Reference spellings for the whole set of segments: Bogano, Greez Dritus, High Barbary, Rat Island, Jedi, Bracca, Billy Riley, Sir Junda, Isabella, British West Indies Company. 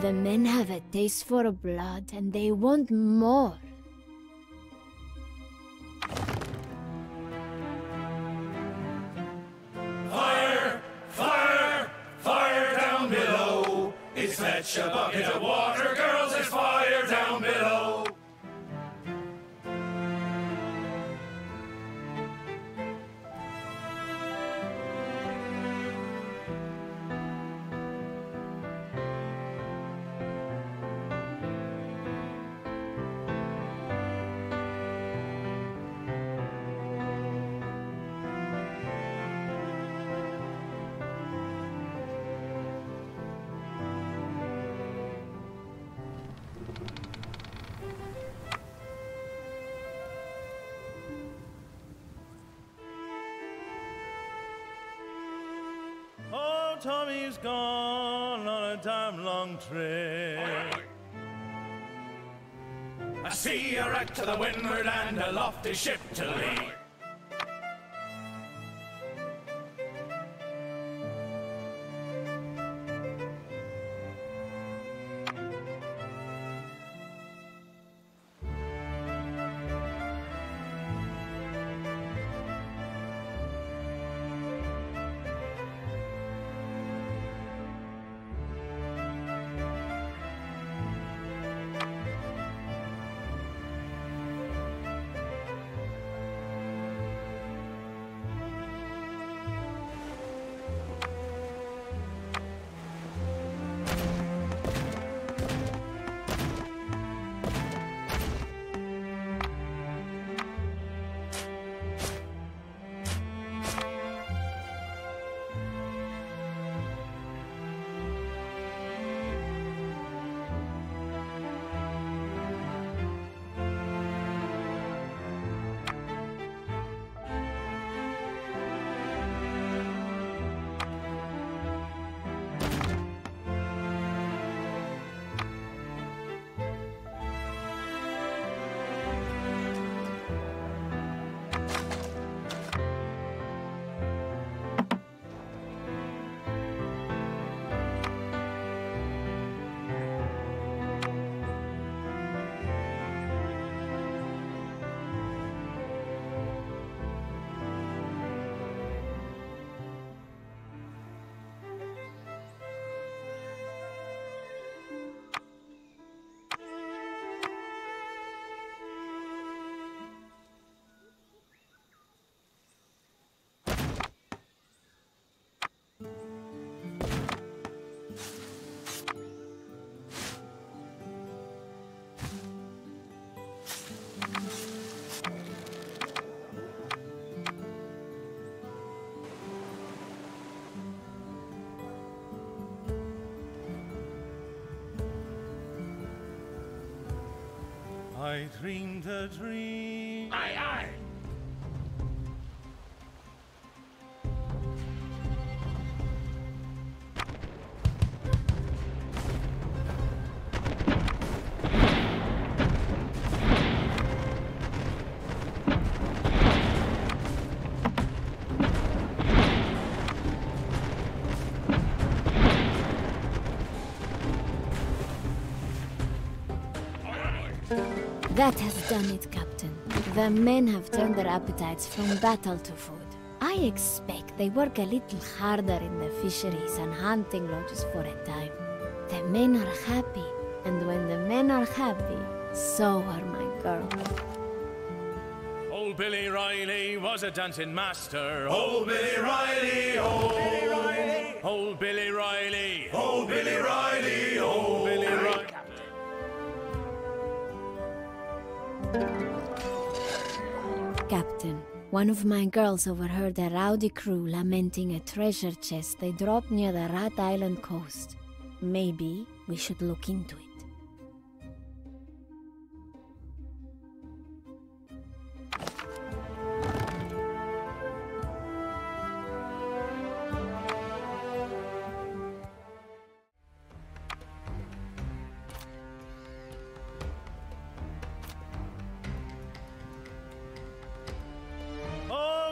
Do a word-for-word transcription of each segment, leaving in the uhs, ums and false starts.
The men have a taste for blood and they want more. Fire! Fire! Fire down below! It's fetch a bucket of water, girls, it's fire down below! Tommy's gone on a time-long trip. I see a wreck to the windward and a lofty ship to lee. I dreamed a dream. Aye, aye. That has done it, Captain. The men have turned their appetites from battle to food. I expect they work a little harder in the fisheries and hunting lodges for a time. The men are happy, and when the men are happy, so are my girls. Old Billy Riley was a dancing master. Old Billy Riley, old Billy Riley. Old Billy Riley, old Billy Riley, old Billy Riley. Captain, one of my girls overheard a rowdy crew lamenting a treasure chest they dropped near the Rat Island coast. Maybe we should look into it.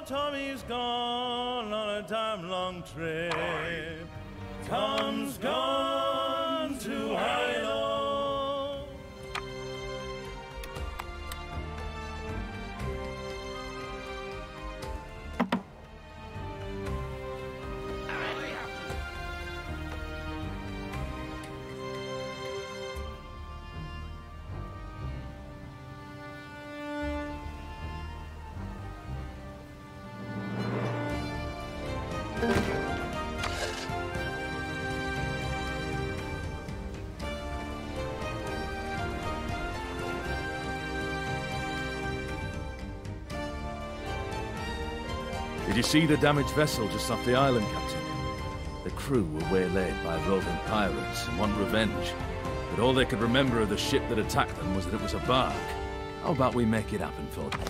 Tommy's gone on a time-long trip. Tom's gone to high. Did you see the damaged vessel just off the island, Captain? The crew were waylaid by roving pirates and want revenge. But all they could remember of the ship that attacked them was that it was a bark. How about we make it happen for them?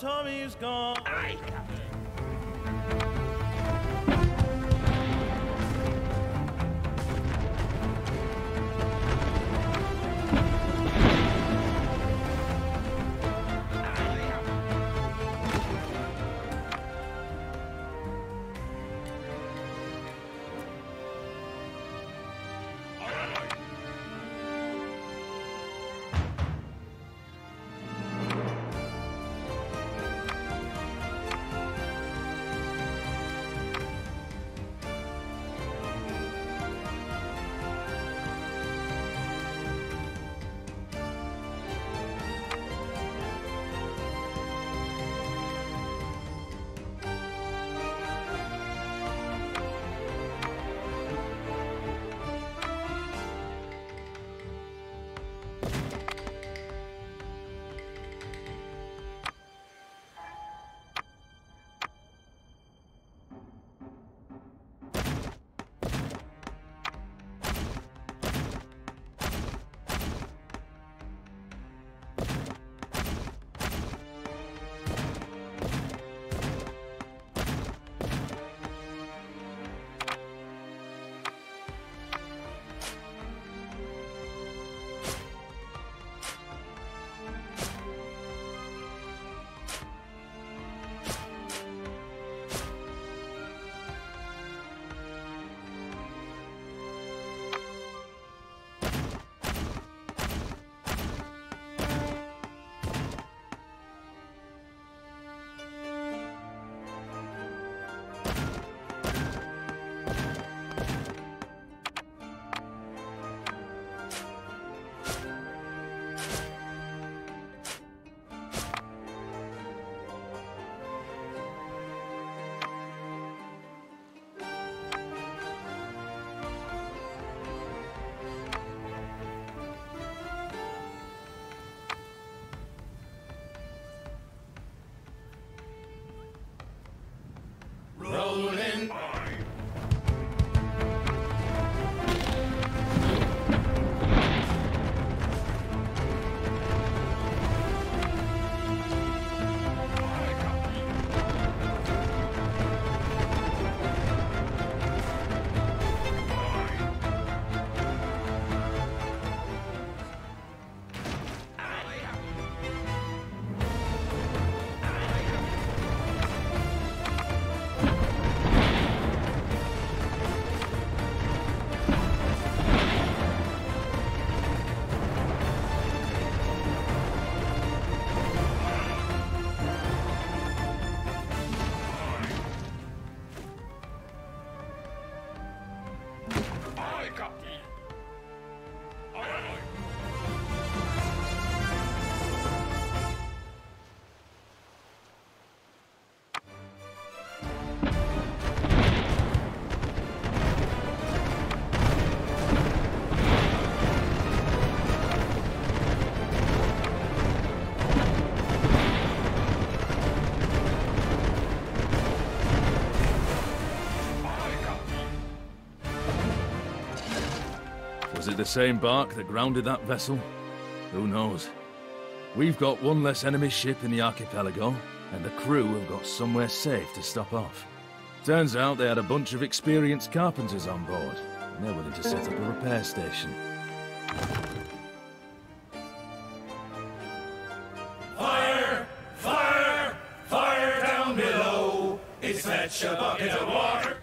Tommy's gone. Aye, Captain. Is it the same bark that grounded that vessel? Who knows? We've got one less enemy ship in the archipelago, and the crew have got somewhere safe to stop off. Turns out they had a bunch of experienced carpenters on board, and they're willing to set up a repair station. Fire! Fire! Fire down below! It's fetch a bucket of water!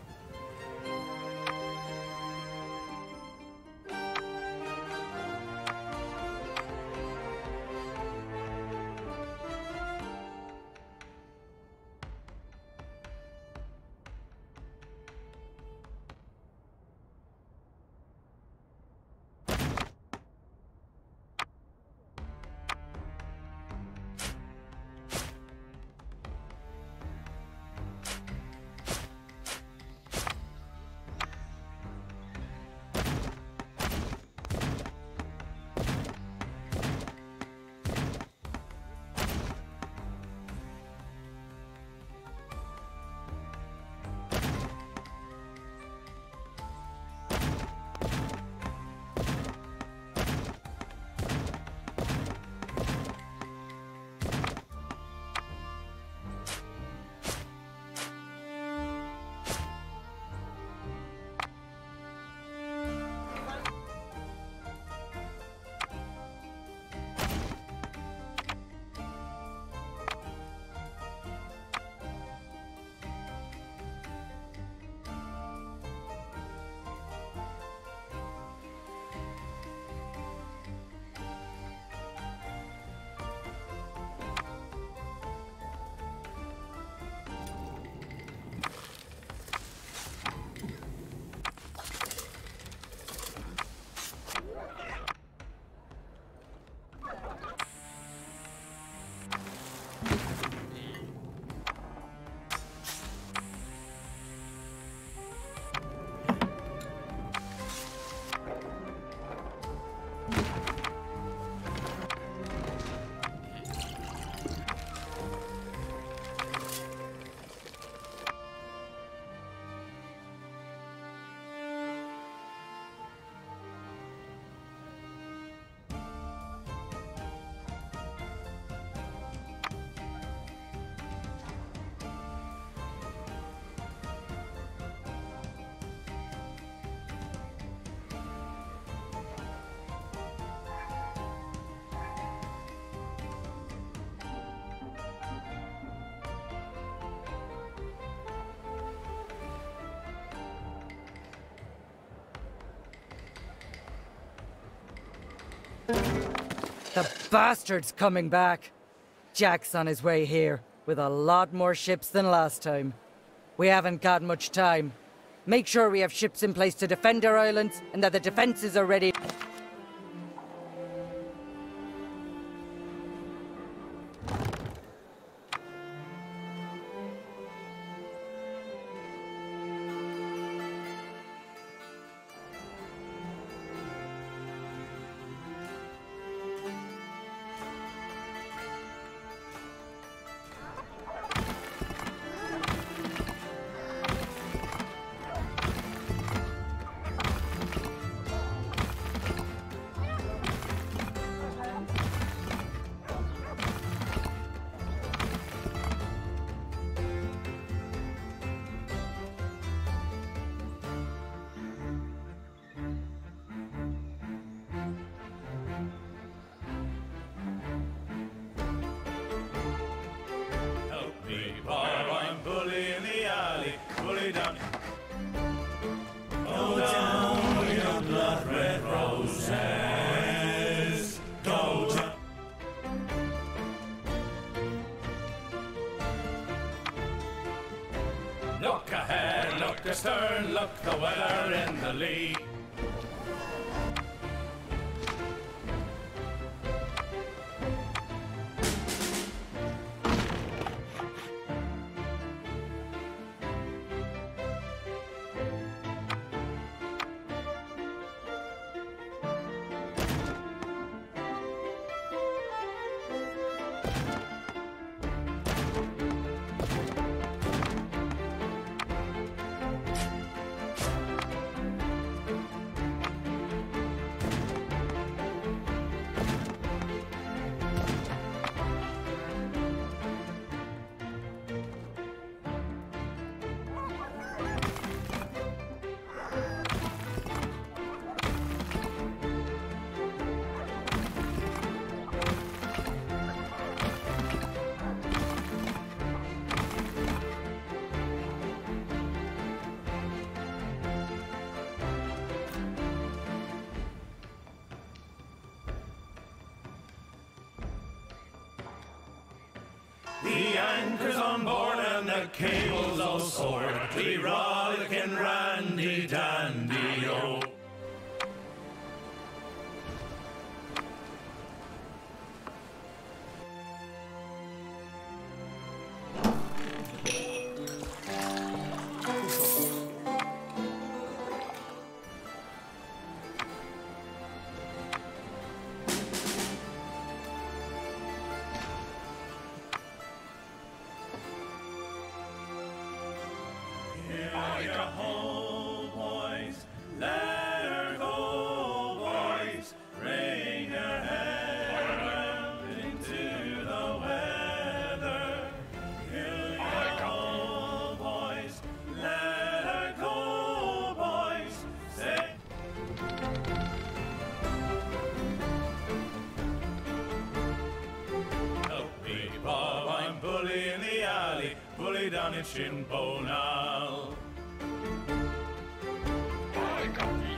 The bastard's coming back. Jack's on his way here, with a lot more ships than last time. We haven't got much time. Make sure we have ships in place to defend our islands, and that the defenses are ready. Cables all soared, we rollick and randy dandy oh. Shin Bonal. I got me.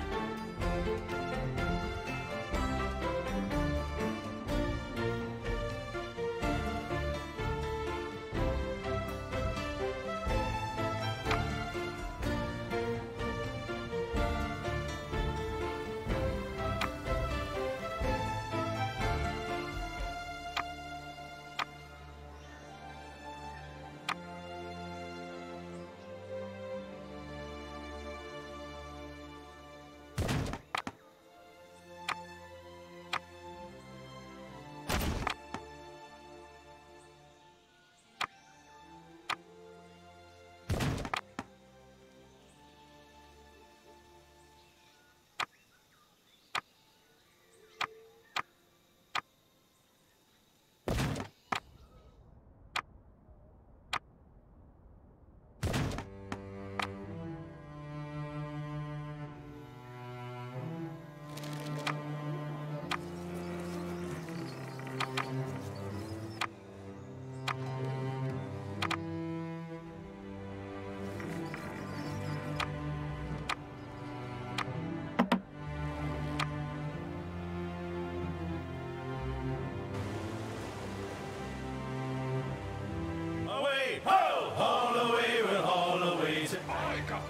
away, ho! Haul away, we'll haul away, said my God.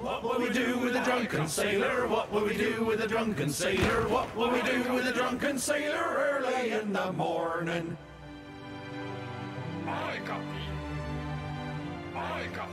What will we do with a drunken sailor? What will we do with a drunken sailor? What will we do with a drunken sailor early in the morning? My coffee. My coffee.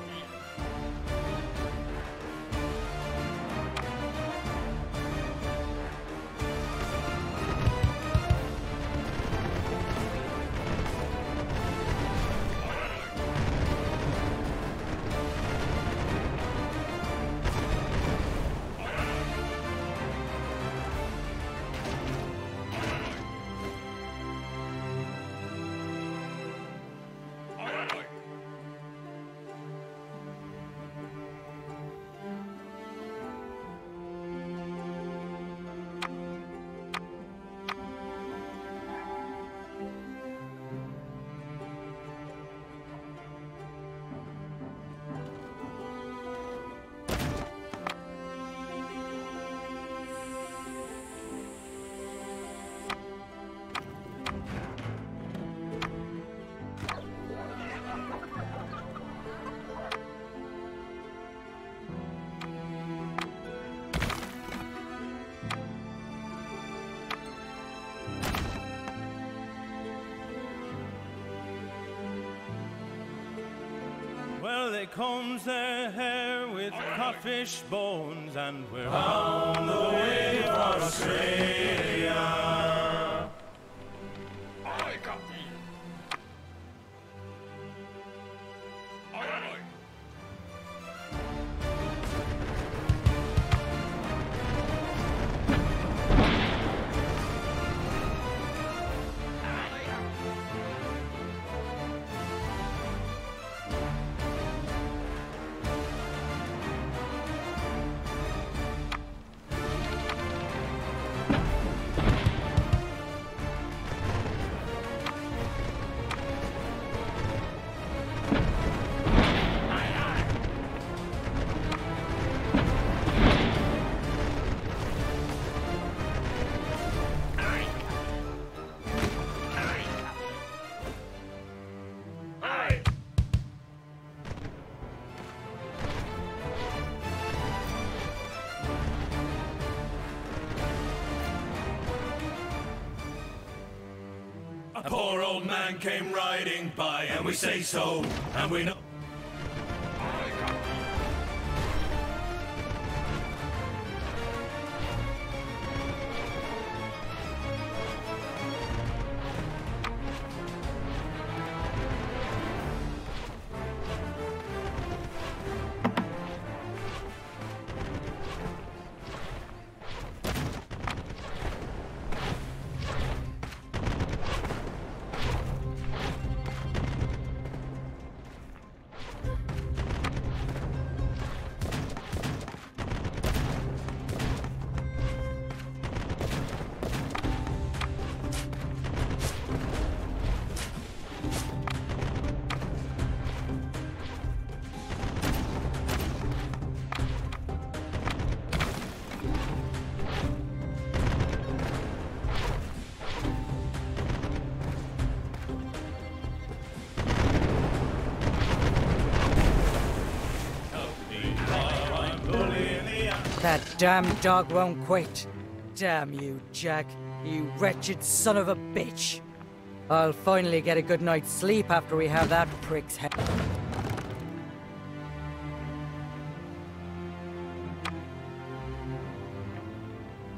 There combs their hair with codfish bones, and we're on the way to Australia. A poor old man came riding by, and we say so, and we know. That damn dog won't quit. Damn you, Jack. You wretched son of a bitch. I'll finally get a good night's sleep after we have that prick's head.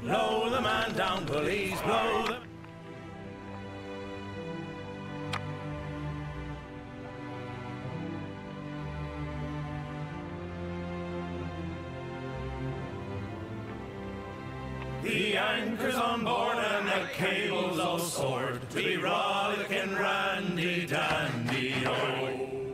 Blow the man down, please. Blow the... The anchor's on board and the cable's all soared. We rollick and randy dandy oh.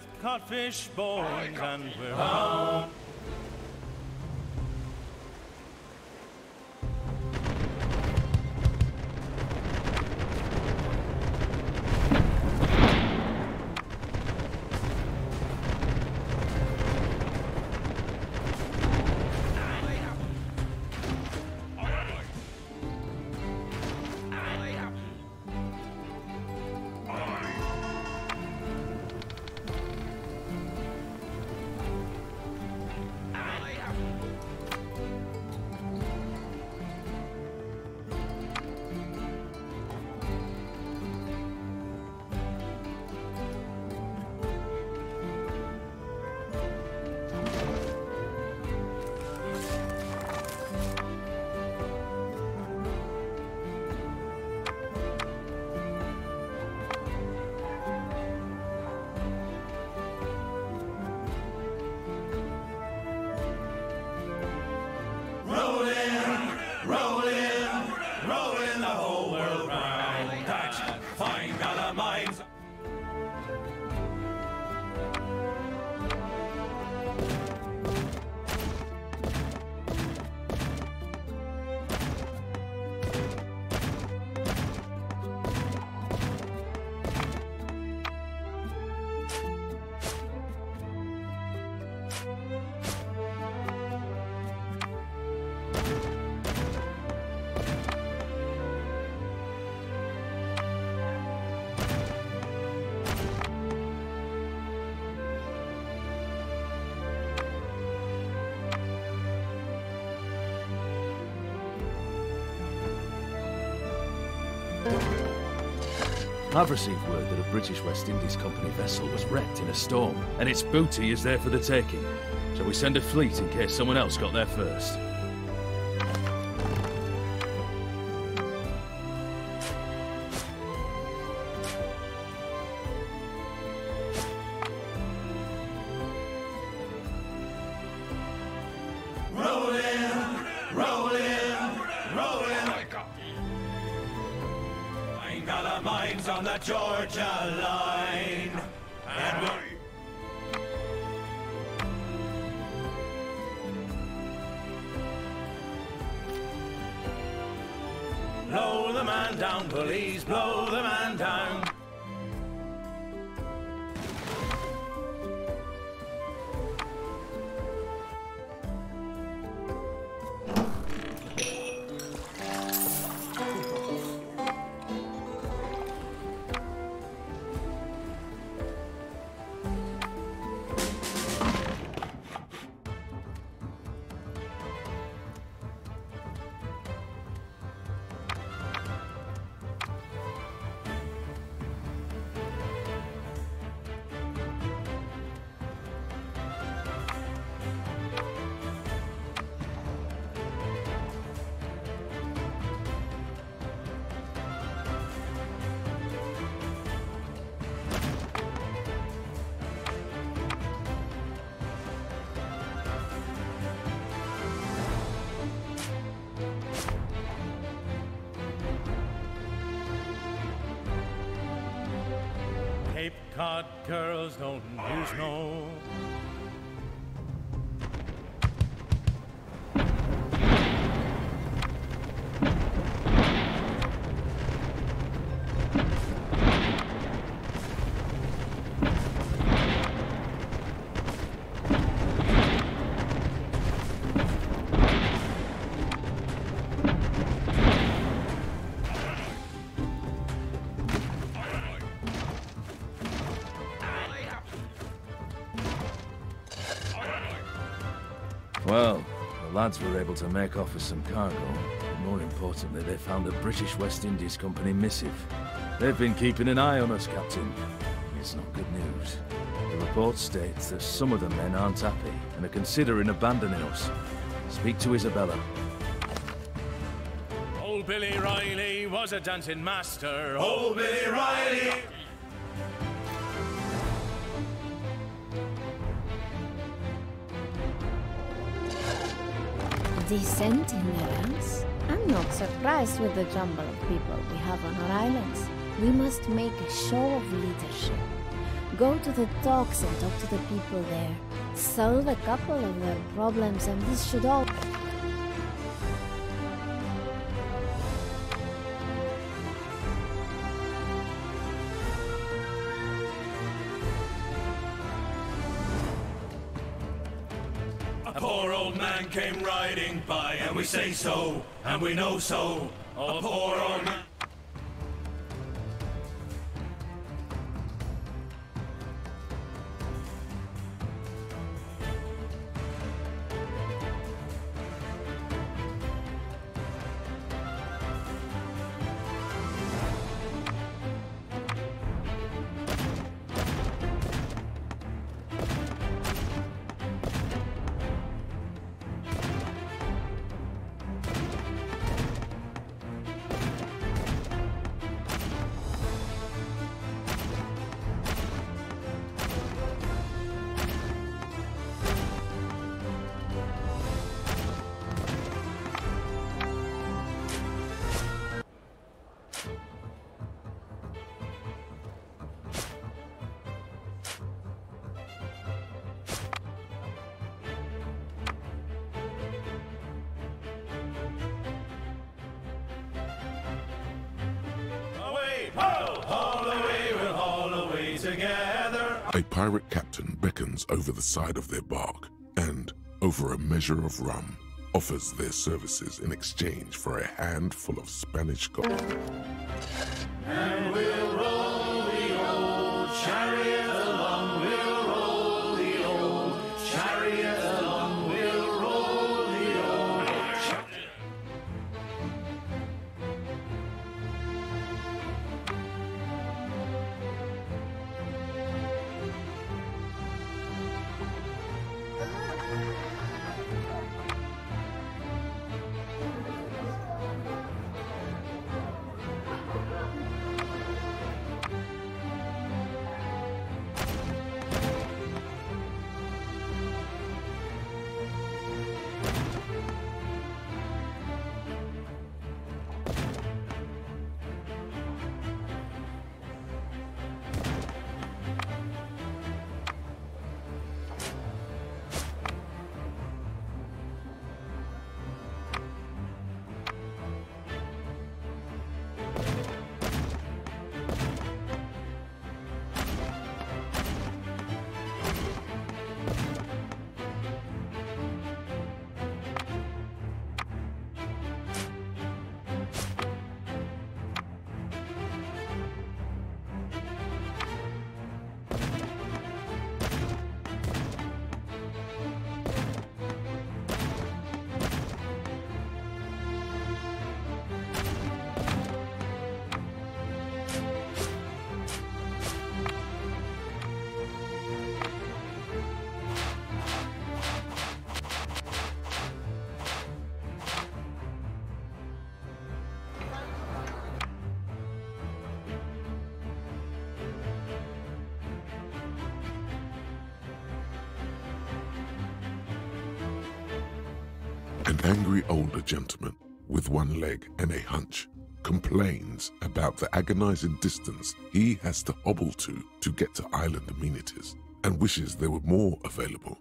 with codfish bones, and we're on. I've received word that a British West Indies Company vessel was wrecked in a storm, and its booty is there for the taking. Shall we send a fleet in case someone else got there first? Cod girls don't use no. The lads were able to make off with some cargo, but more importantly they found a British West Indies Company missive. They've been keeping an eye on us, Captain. It's not good news. The report states that some of the men aren't happy and are considering abandoning us. Speak to Isabella. Old Billy Riley was a dancing master. Old Billy Riley! Decent in their ranks? I'm not surprised with the jumble of people we have on our islands. We must make a show of leadership. Go to the docks and talk to the people there. Solve a couple of their problems and this should all... A poor old man came riding by and we say so, and we know so. A poor old man... A pirate captain beckons over the side of their bark and, over a measure of rum, offers their services in exchange for a handful of Spanish gold. And we'll roll the old chariot along, we'll roll the old chariot along, we'll roll the old chariot. An angry older gentleman, with one leg and a hunch, complains about the agonizing distance he has to hobble to to get to island amenities, and wishes there were more available.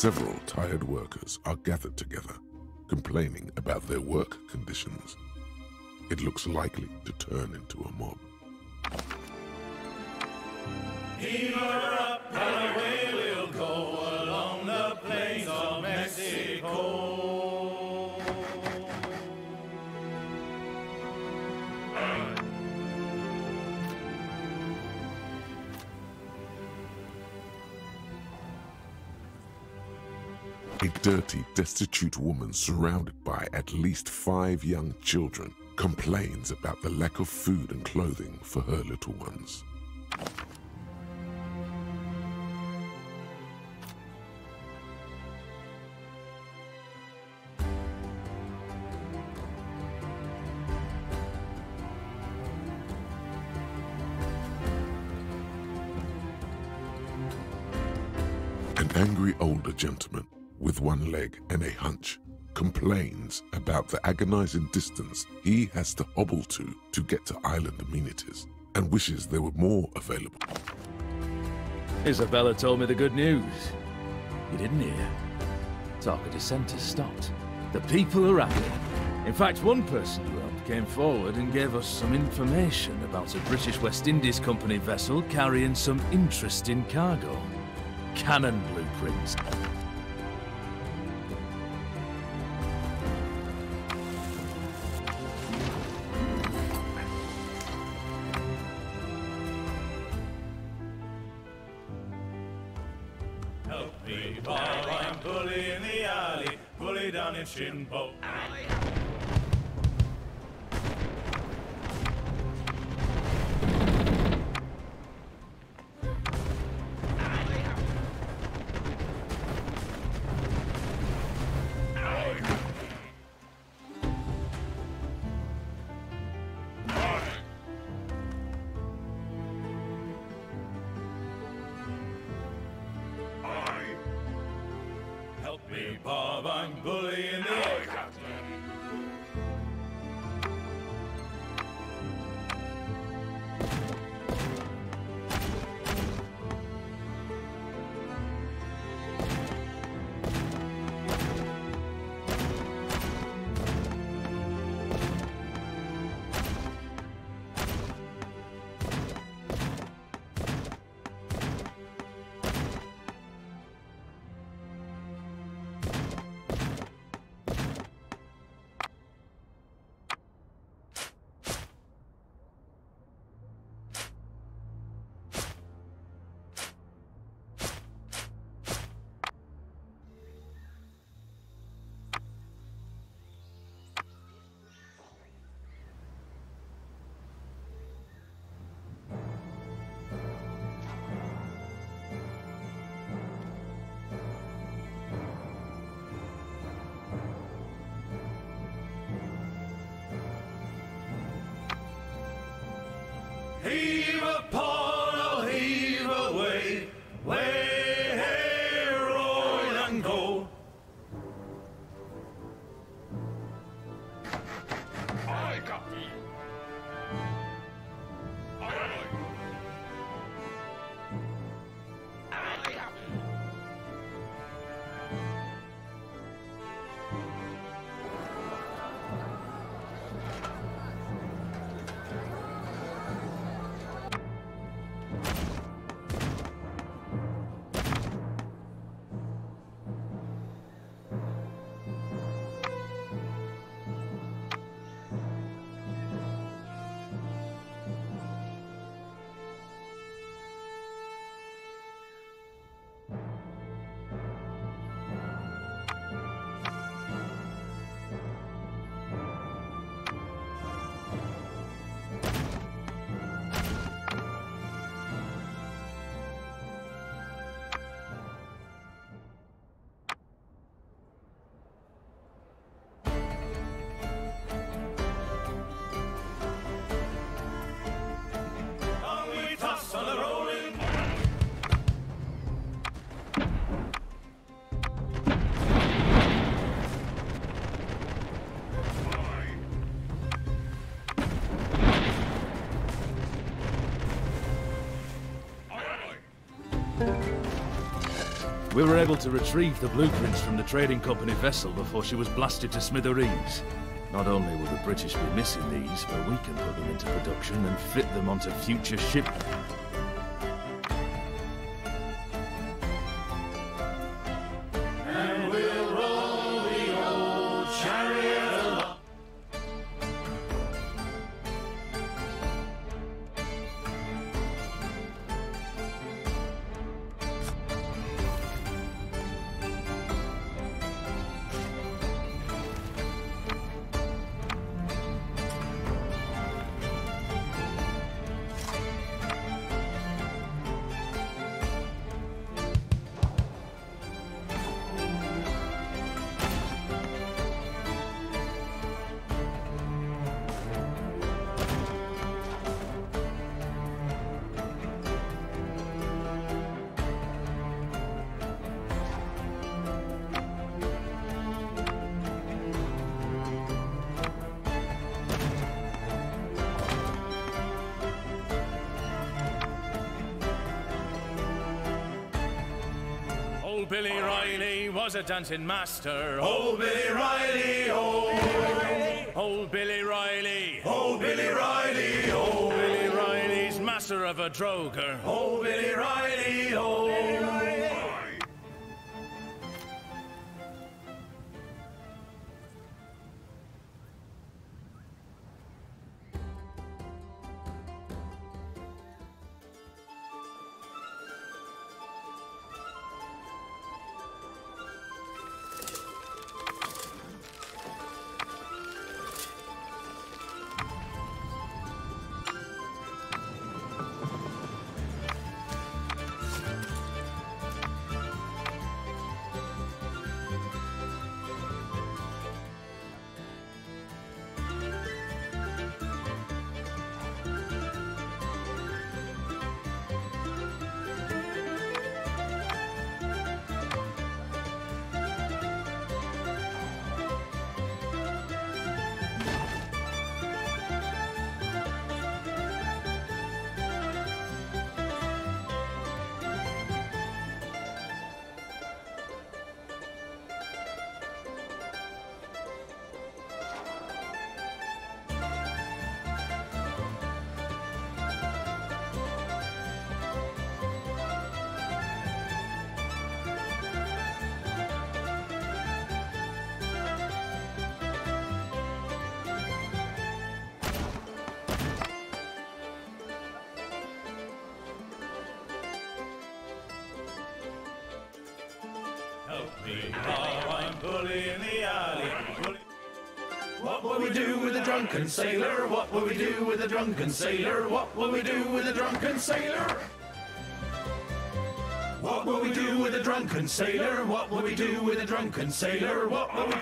Several tired workers are gathered together, complaining about their work conditions. It looks likely to turn into a mob. Heave her up, and away we'll go along the plains of Mexico. A dirty, destitute woman surrounded by at least five young children complains about the lack of food and clothing for her little ones. An angry older gentleman with one leg and a hunch complains about the agonizing distance he has to hobble to to get to island amenities, and wishes there were more available. Isabella told me the good news. You didn't hear? Talk of dissent has stopped. The people are happy. In fact, one person who helped came forward and gave us some information about a British West Indies Company vessel carrying some interesting cargo. Cannon blueprints. Help me, boy, I'm bully in the alley, bully down in Shinbo. Me, Bob, I'm bullying the air, Captain. We were able to retrieve the blueprints from the trading company vessel before she was blasted to smithereens. Not only will the British be missing these, but we can put them into production and fit them onto future ships. Billy Riley was a dancing master. Oh, Billy Riley, oh. Old Billy Riley. Oh, Billy Riley, oh. Billy Riley's master of a droger. Oh, Billy Riley, oh. Billy Riley. Oh, I'm bully in the alley. Bully. What will we do with a drunken sailor? What will we do with a drunken sailor? What will we do with a drunken sailor? What will we do with a drunken sailor? What will we do with a drunken sailor? What will we do?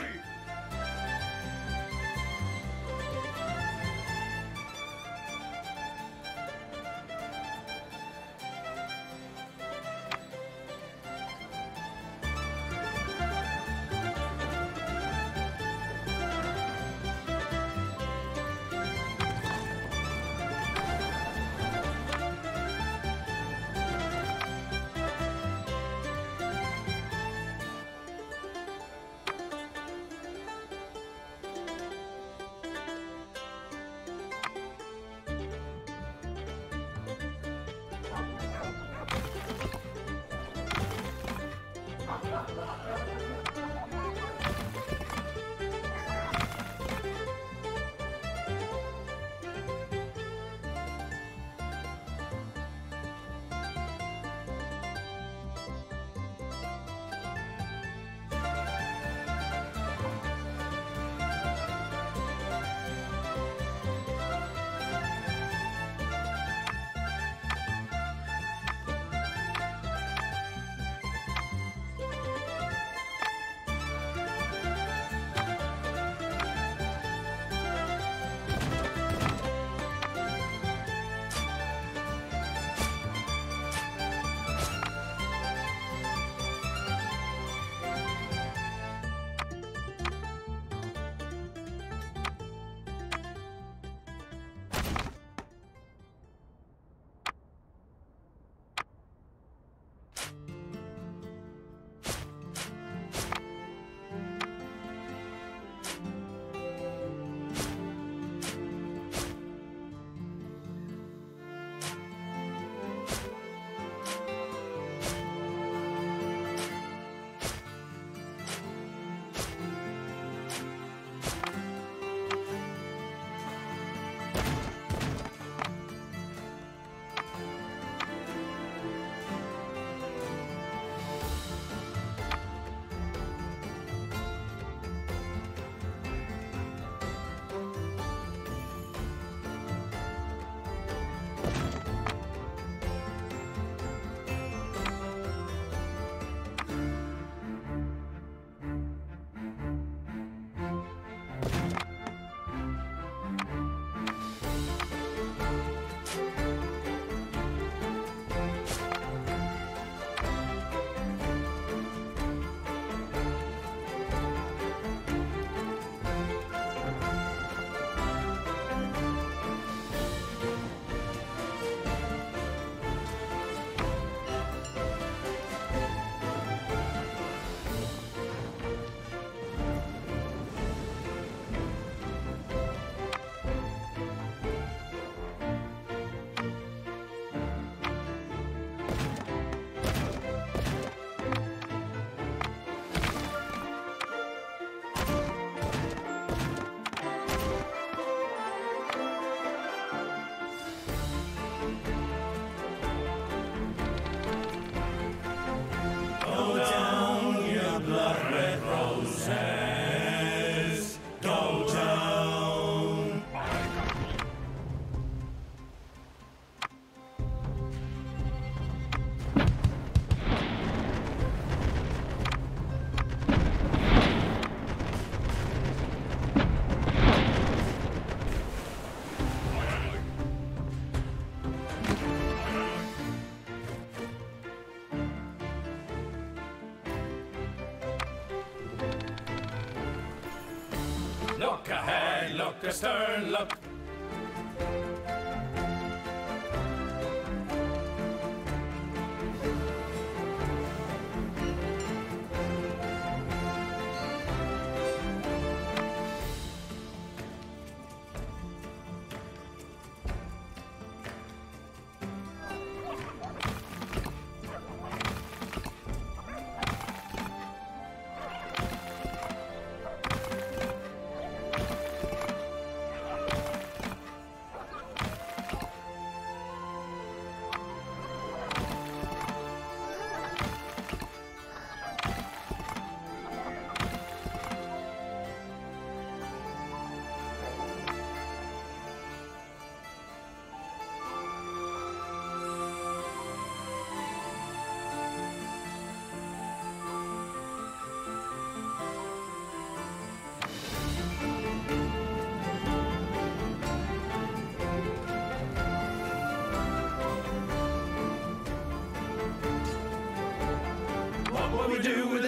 Look ahead, look astern, look.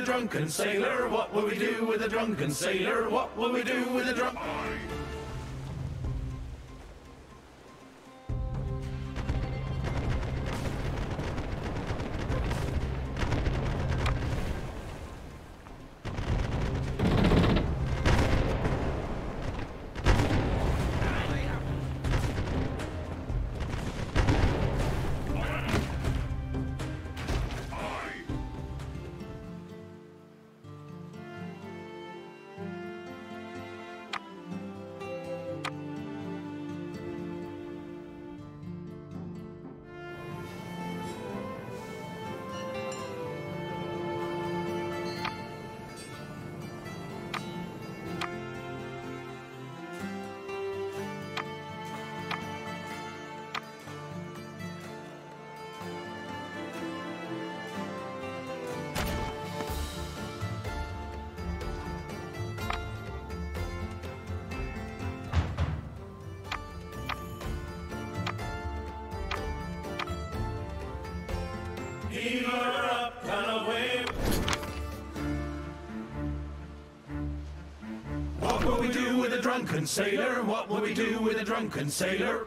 Drunken sailor, what will we do with a drunken sailor? What will we do with a drunk? Drunken sailor, what will we do with a drunken sailor?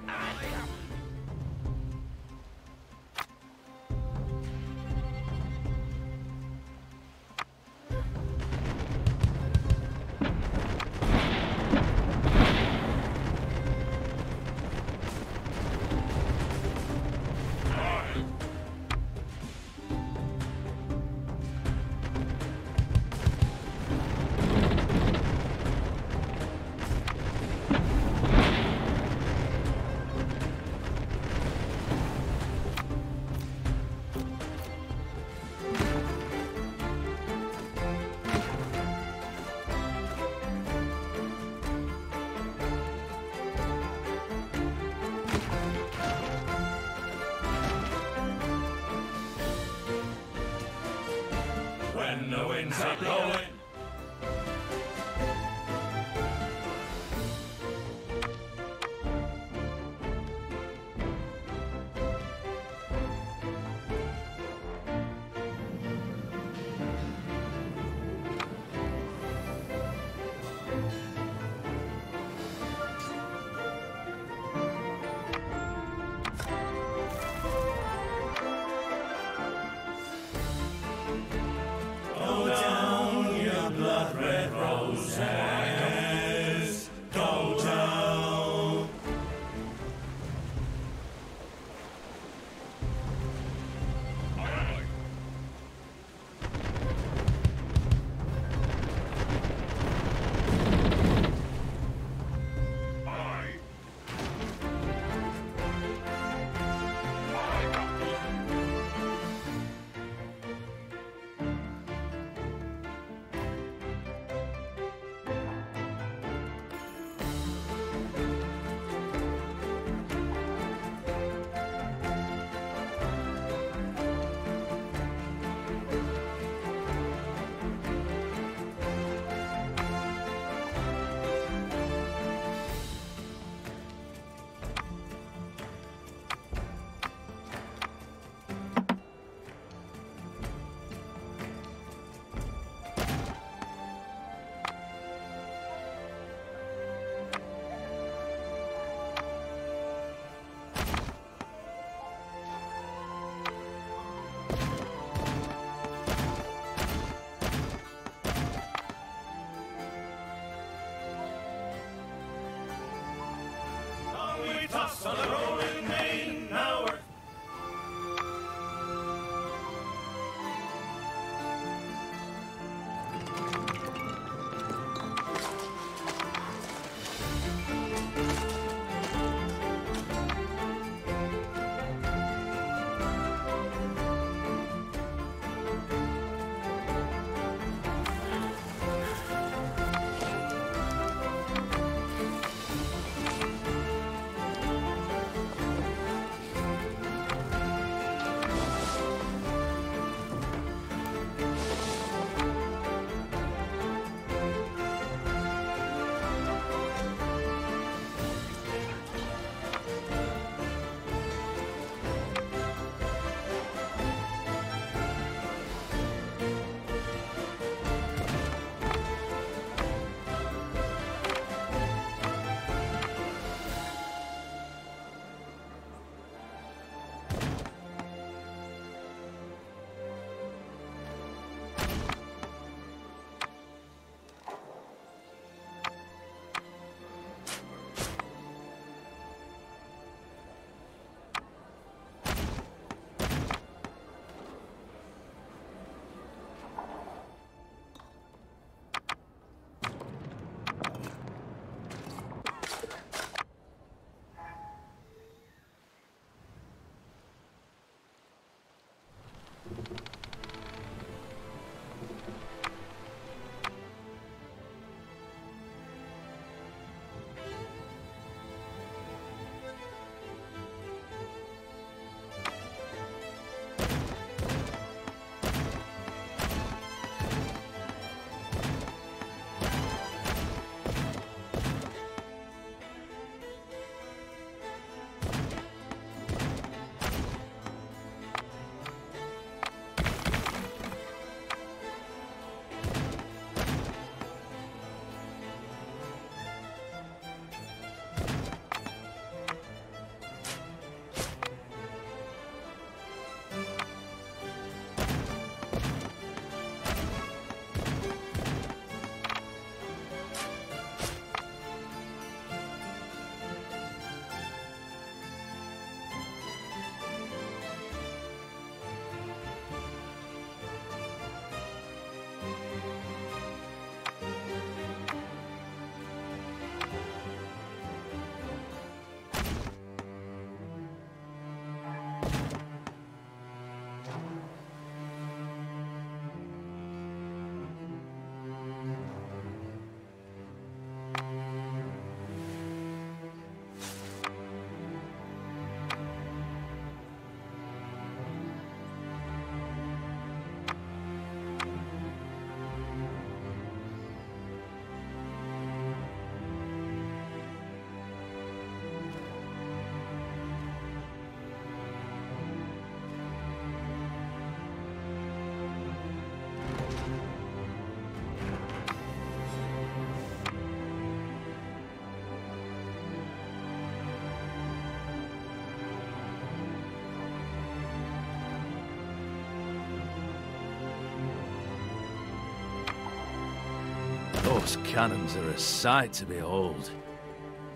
Those cannons are a sight to behold.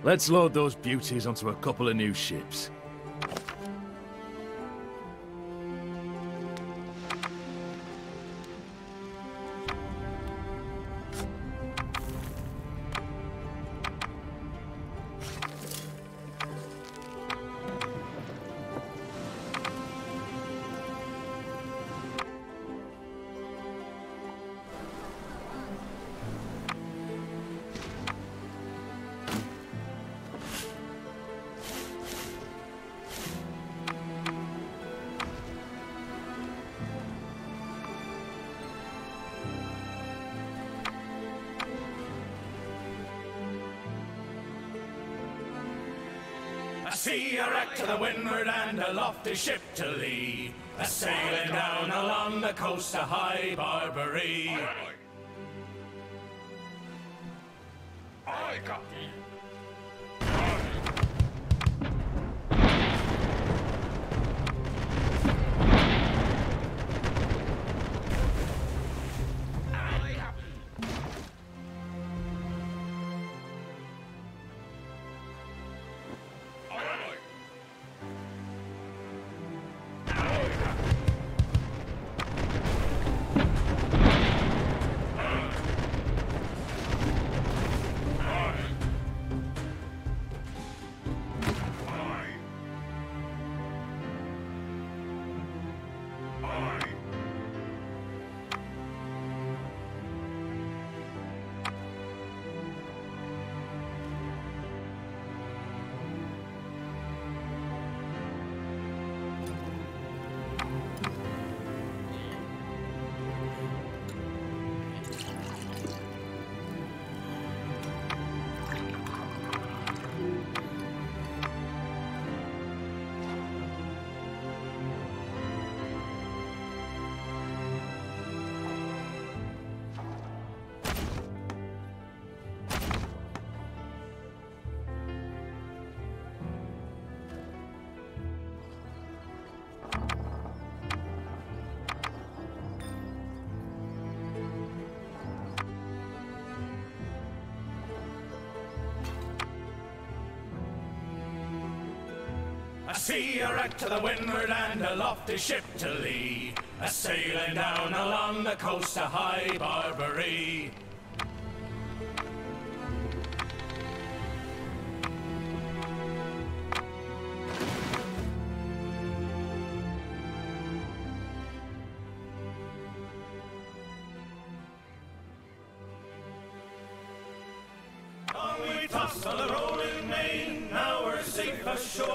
Let's load those beauties onto a couple of new ships. See a wreck to the windward and a lofty ship to lee, a sailing down along the coast of High Barbary. Aye, aye. Aye, Captain. I see a wreck to the windward and a lofty ship to lee, a sailing down along the coast of High Barbary. Long we tossed on the rolling main, now we're safe ashore.